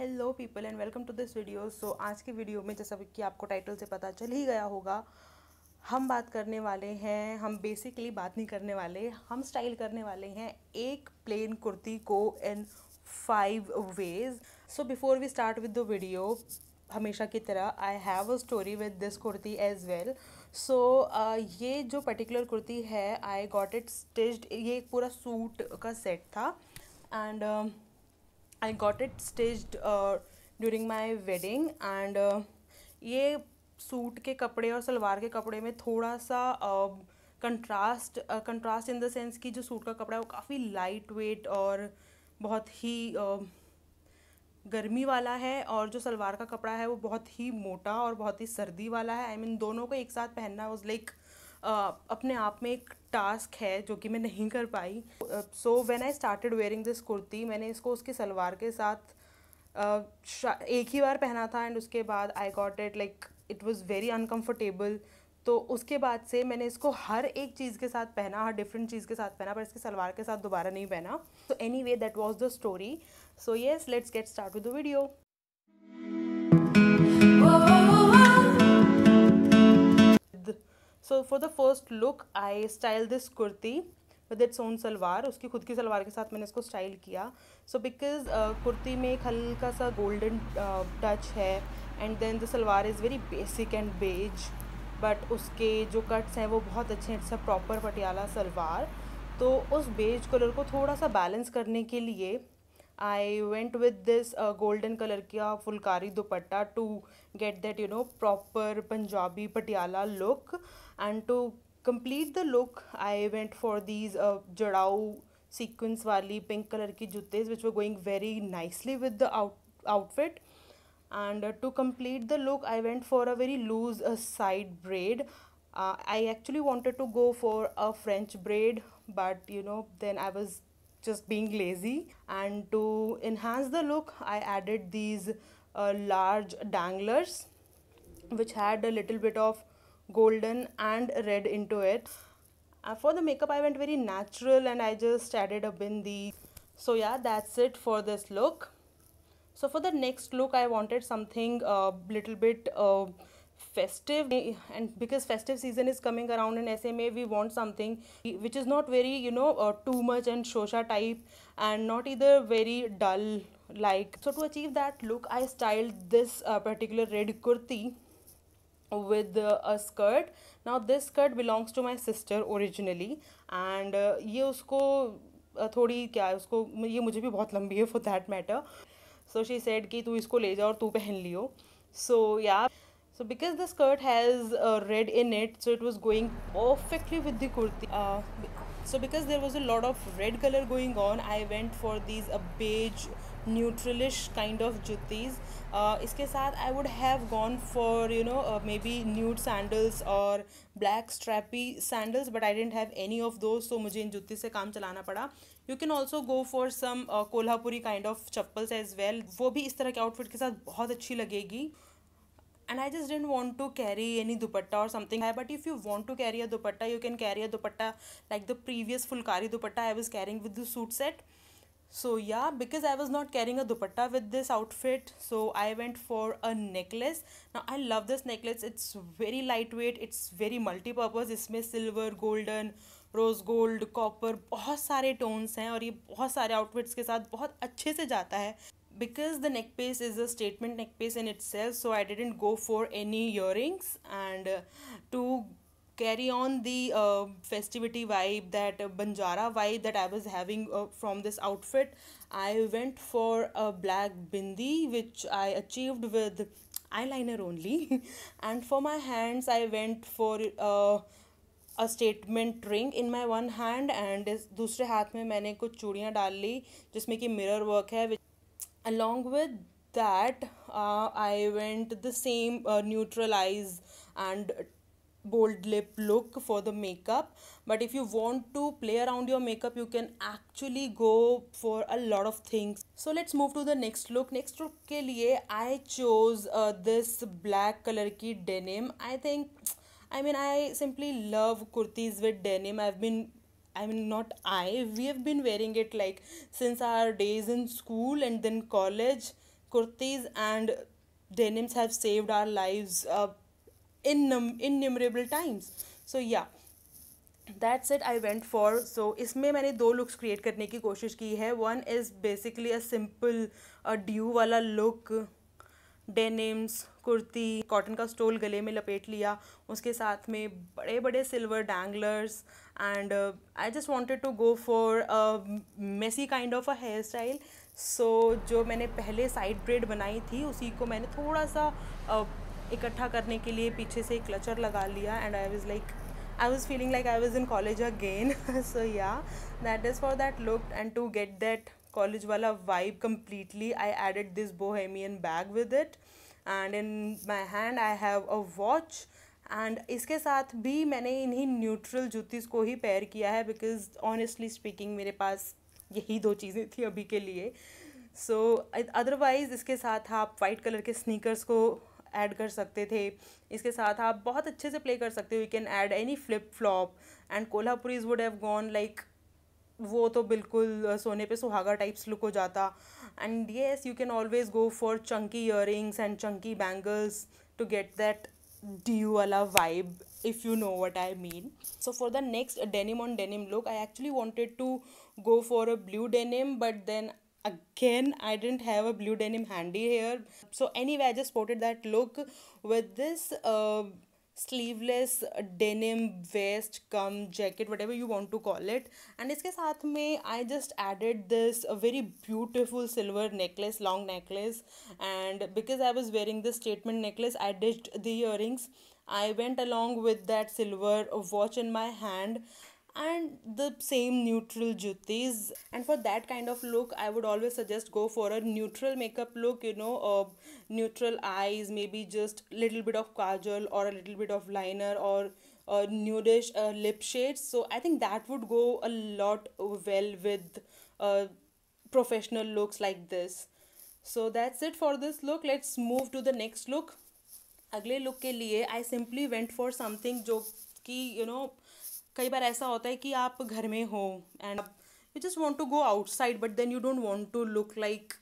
Hello people and welcome to this video. So आज के video में जैसा कि आपको टाइटल से पता चल ही गया होगा, हम बात करने वाले हैं, हम बेसिकली बात नहीं करने वाले, हम स्टाइल करने वाले हैं एक प्लेन कुर्ती को in 5 ways। So before we start with the video, हमेशा की तरह I have a story with this kurti as well. So ये जो पर्टिकुलर कुर्ती है आई गॉट इट स्टिच्ड, ये एक पूरा सूट का सेट था and I got it stitched during my wedding. And ये सूट के कपड़े और सलवार के कपड़े में थोड़ा सा कंट्रास्ट इन द सेंस कि जो सूट का कपड़ा है वो काफ़ी लाइट वेट और बहुत ही गर्मी वाला है, और जो सलवार का कपड़ा है वो बहुत ही मोटा और बहुत ही सर्दी वाला है। आई मीन दोनों को एक साथ पहनना वाज लाइक अपने आप में एक टास्क है जो कि मैं नहीं कर पाई। So when I started wearing this kurti, मैंने इसको उसके सलवार के साथ एक ही बार पहना था एंड उसके बाद I got it like it was very uncomfortable. तो उसके बाद से मैंने इसको हर एक चीज़ के साथ पहना, हर डिफरेंट चीज़ के साथ पहना, पर इसके सलवार के साथ दोबारा नहीं पहना। So anyway that was the story. So yes, let's get start with the video. So for the first look I style this kurti with its own salwar, उसकी खुद की सलवार के साथ मैंने इसको स्टाइल किया। सो बिकॉज कुर्ती में एक हल्का सा गोल्डन टच है and then the salwar is very basic and beige, but उसके जो कट्स हैं वो बहुत अच्छे हैं। It's a proper Patiala salwar. तो उस बेज कलर को थोड़ा सा बैलेंस करने के लिए I went with this golden colour का phulkari dupatta to get that you know proper Punjabi Patiala look. And to complete the look I went for these जड़ाऊ सीक्वेंस वाली पिंक कलर की जूते which were going very nicely with the outfit. And to complete the look I went for a very loose side braid. I actually wanted to go for a French braid, but you know then I was just being lazy, and to enhance the look I added these large danglers which had a little bit of golden and red into it. For the makeup I went very natural and I just added a bindi. So yeah, that's it for this look. So for the next look I wanted something little bit festive, and because festive season is coming around and ऐसे में we want something which is not very you know too much and shosha type and not either very dull like. So to achieve that look I styled this particular red kurti with a skirt. Now this skirt belongs to my sister originally, and ये उसको थोड़ी क्या उसको ये मुझे भी बहुत लंबी है for that matter. So she said कि तू इसको ले जा और तू पहन लियो। So yeah, so because the skirt has red in it, so it was going perfectly with the kurti. So because there was a lot of red color going on, I went for these a beige neutralish kind of juttis. इसके साथ I would have gone for you know maybe nude sandals or black strappy sandals, but I didn't have any of those, so मुझे इन जुत्ती से काम चलाना पड़ा। You can also go for some Kolhapuri kind of chappals as well. वो भी इस तरह के outfit के साथ बहुत अच्छी लगेगी। And I just didn't want to carry any dupatta or something. But if you want to carry a dupatta, you can carry a dupatta like the previous fulkari dupatta I was carrying with the suit set. So yeah, because I was not carrying a dupatta with this outfit, so I went for a necklace. Now I love this necklace. It's very lightweight. It's very multi-purpose. इसमें silver, golden, rose gold, copper बहुत सारे tones हैं और ये बहुत सारे outfits के साथ बहुत अच्छे से जाता है. Because the neck piece is a statement neck piece in itself, so I didn't go for any earrings. And to carry on the festivity vibe, that Banjara vibe that I was having from this outfit, I went for a black bindi, which I achieved with eyeliner only. And for my hands, I went for a statement ring in my one hand, and इस दूसरे हाथ में मैंने कुछ चूड़ियाँ डाल ली जिसमें कि mirror work है. Along with that I went the same neutral eyes and bold lip look for the makeup. But if you want to play around your makeup, you can actually go for a lot of things. So let's move to the next look. Next look के लिए I chose this black color की denim. I simply love kurtis with denim. We have been wearing it like since our days in school and then college. kurtis and denims have saved our lives innumerable times. So yeah, that's it. I went for so इसमें मैंने दो looks create करने की कोशिश की है. One is basically a simple dew वाला look, denims, kurti, cotton का स्टोल गले में लपेट लिया, उसके साथ में बड़े बड़े silver danglers. And I just wanted to go for messy kind of a hair style. So जो मैंने पहले साइड ब्रेड बनाई थी उसी को मैंने थोड़ा सा इकट्ठा करने के लिए पीछे से एक क्लचर लगा लिया. And I was feeling like I was in college again. So yeah, that is for that look. And to get that college wala vibe completely, I added this bohemian bag with it. And in my hand I have a watch. And इसके साथ भी मैंने इन्हीं neutral जूतीस को ही pair किया है because honestly speaking मेरे पास यही दो चीज़ें थी अभी के लिए. So otherwise इसके साथ आप white color के sneakers को ऐड कर सकते थे. इसके साथ आप बहुत अच्छे से प्ले कर सकते हो. You can add any flip flop and Kolhapuris would have gone like वो तो बिल्कुल सोने पे सुहागा टाइप्स लुक हो जाता. And yes, you can always go for chunky earrings and chunky bangles to get that dew वाला vibe, if you know what I mean. So for the next denim on denim look, I actually wanted to go for a blue denim, but then again I didn't have a blue denim handy here. So anyway, I just spotted that look with this sleeveless denim vest cum jacket, whatever you want to call it. And इसके साथ में I just added this very beautiful silver necklace, long necklace. And because I was wearing this statement necklace, I ditched the earrings. I went along with that silver watch in my hand and the same neutral juttis. And for that kind of look, I would always suggest go for a neutral makeup look, you know, neutral eyes, maybe just little bit of kajal or a little bit of liner or nudish lip shades. So I think that would go a lot well with professional looks like this. So that's it for this look. Let's move to the next look. अगले look के लिए I simply went for something जो कि you know, कई बार ऐसा होता है कि आप घर में हो and you just want to go outside but then you don't want to look like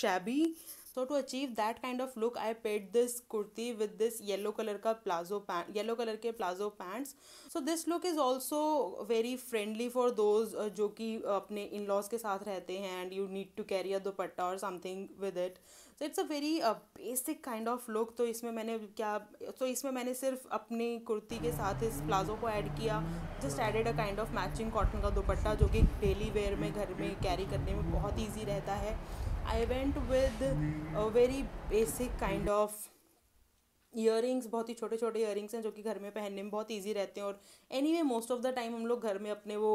shabby. So to achieve that kind of look, I paired this kurti with this yellow colour का प्लाजो पैंट, येलो कलर के palazzo pants. So this look is also very friendly for those जो कि अपने in laws के साथ रहते हैं and you need to carry a dupatta और something with it. So it's a very basic kind of look. तो इसमें मैंने सिर्फ अपनी कुर्ती के साथ इस प्लाजो को ऐड किया. Just added a kind of matching cotton का दुपट्टा जो कि डेली वेयर में घर में कैरी करने में बहुत ईजी रहता है. I went with a very basic kind of earrings, बहुत ही छोटे छोटे ईयरिंग्स हैं जो कि घर में पहनने में बहुत ईजी रहते हैं. और anyway most of the time हम लोग घर में अपने वो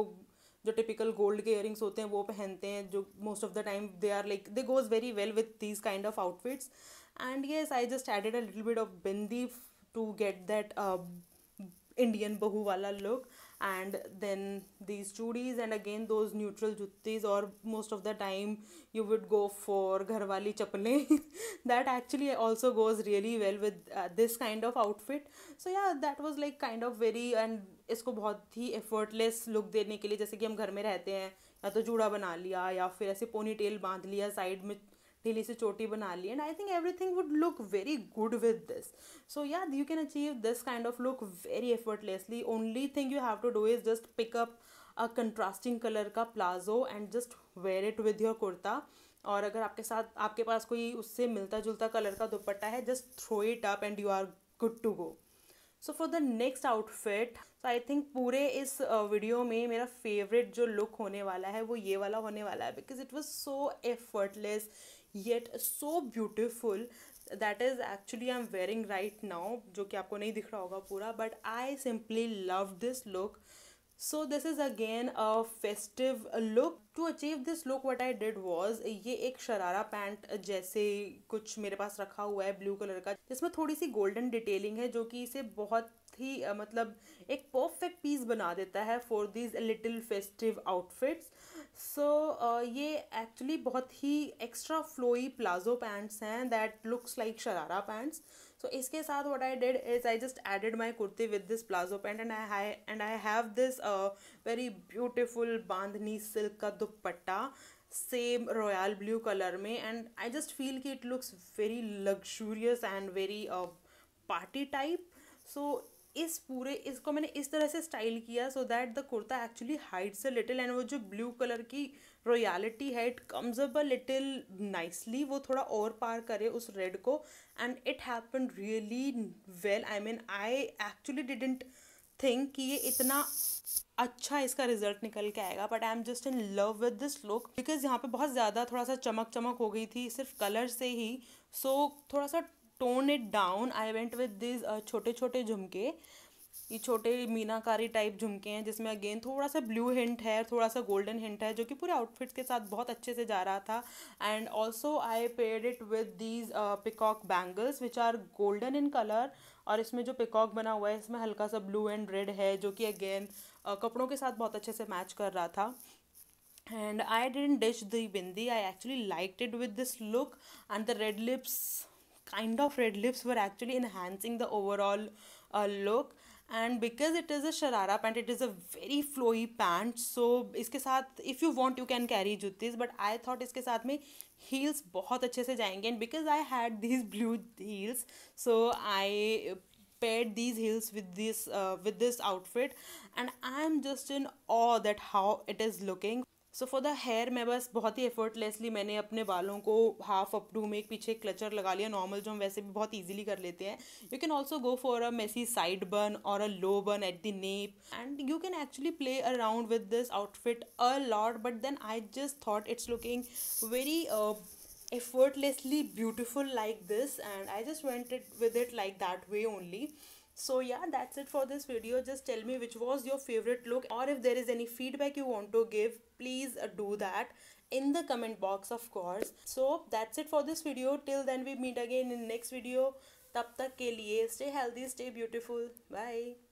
जो टिपिकल गोल्ड के इयरिंग्स होते हैं वो पहनते हैं, जो most of the time they are like they goes very well with these kind of outfits. And yes, I just added a little bit of bindi to get that Indian बहू वाला look. And then these चूड़ीज and again those neutral juttis. और most of the time you would go for घर वाली चप्पलें. That actually also goes really well with this kind of outfit. सो या, that was like kind of very, and इसको बहुत ही effortless look देने के लिए, जैसे कि हम घर में रहते हैं या तो जूड़ा बना लिया या फिर ऐसे पोनी टेल बांध लिया, साइड में ढीली से चोटी बना ली. And I think everything would look very good with this. So yeah, you can achieve this kind of look very effortlessly. Only thing you have to do is just pick up a contrasting colour का palazzo and just wear it with your kurta. और अगर आपके साथ आपके पास कोई उससे मिलता जुलता कलर का दुपट्टा है, just throw it up and you are good to go. So for the next outfit, so I think पूरे इस वीडियो में मेरा फेवरेट जो लुक होने वाला है वो ये वाला होने वाला है because it was so effortless yet so beautiful. That is actually I am wearing right now, जो कि आपको नहीं दिख रहा होगा पूरा, but I simply love this look. So this is again a festive look. To achieve this look what I did was, ये एक शरारा पैंट जैसे कुछ मेरे पास रखा हुआ है ब्लू कलर का, जिसमें थोड़ी सी गोल्डन डिटेलिंग है जो कि इसे बहुत ही मतलब एक परफेक्ट पीस बना देता है for these little festive outfits. So ये एक्चुअली बहुत ही एक्स्ट्रा फ्लोई प्लाजो पैंट्स हैं that looks like sharara pants. So इसके साथ what I did is I just added my kurti with this palazzo pant and I have this very beautiful bandhani silk का dupatta. Same royal blue colour में, and I just feel कि it looks very luxurious and very party type. So इस पूरे इसको मैंने इस तरह से स्टाइल किया so that the kurta actually hides a little, and वो जो ब्लू कलर की रॉयलिटी है it comes up a little nicely, वो थोड़ा और पार करे उस रेड को. And it happen really well. I mean I actually didn't think कि ये इतना अच्छा इसका रिजल्ट निकल के आएगा, but I am just in love with this look because यहाँ पे बहुत ज़्यादा थोड़ा सा चमक चमक हो गई थी सिर्फ कलर से ही. सो थोड़ा सा tone it down I went with this छोटे छोटे झुमके. ये छोटे मीनाकारी टाइप झुमके हैं जिसमें अगेन थोड़ा सा ब्लू हिंट है, थोड़ा सा गोल्डन हिंट है, जो कि पूरे आउटफिट के साथ बहुत अच्छे से जा रहा था. And also I paired it with these peacock bangles which are golden in colour, और इसमें जो पिकॉक बना हुआ है इसमें हल्का सा ब्लू एंड रेड है, जो कि अगेन कपड़ों के साथ बहुत अच्छे से मैच कर रहा था. And I didn't ditch the bindi, I actually liked it with this look. And the red lips, kind of red lips were actually enhancing the overall look, and because it is a sharara pant, it is a very flowy pant, so इसके साथ if you want you can carry juttis, but I thought इसके साथ में heels बहुत अच्छे से जाएंगे. And because I had these blue heels, so I paired these heels with this outfit, and I am just in awe that how it is looking. So for the hair मैं बस बहुत ही effortlessly मैंने अपने बालों को half अपडू में एक पीछे क्लचर लगा लिया, नॉर्मल जो हम वैसे भी बहुत ईजिली कर लेते हैं. You can also go for a messy side bun और a low bun at the nape, and you can actually play around with this outfit a lot. But then I just thought it's looking very effortlessly beautiful like this, and I just went it with it like that way only. So yeah, that's it for this video. Just tell me which was your favorite look, or if there is any feedback you want to give, please do that in the comment box, of course. So that's it for this video. Till then we meet again in next video. Tab tak ke liye stay healthy, stay beautiful. Bye.